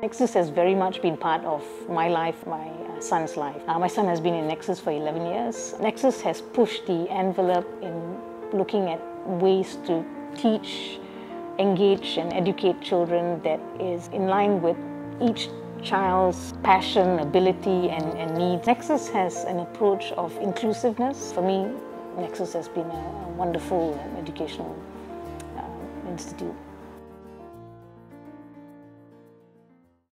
Nexus has very much been part of my life, my son's life. My son has been in Nexus for 11 years. Nexus has pushed the envelope in looking at ways to teach, engage and educate children that is in line with each child's passion, ability and needs. Nexus has an approach of inclusiveness. For me, Nexus has been a wonderful educational institute.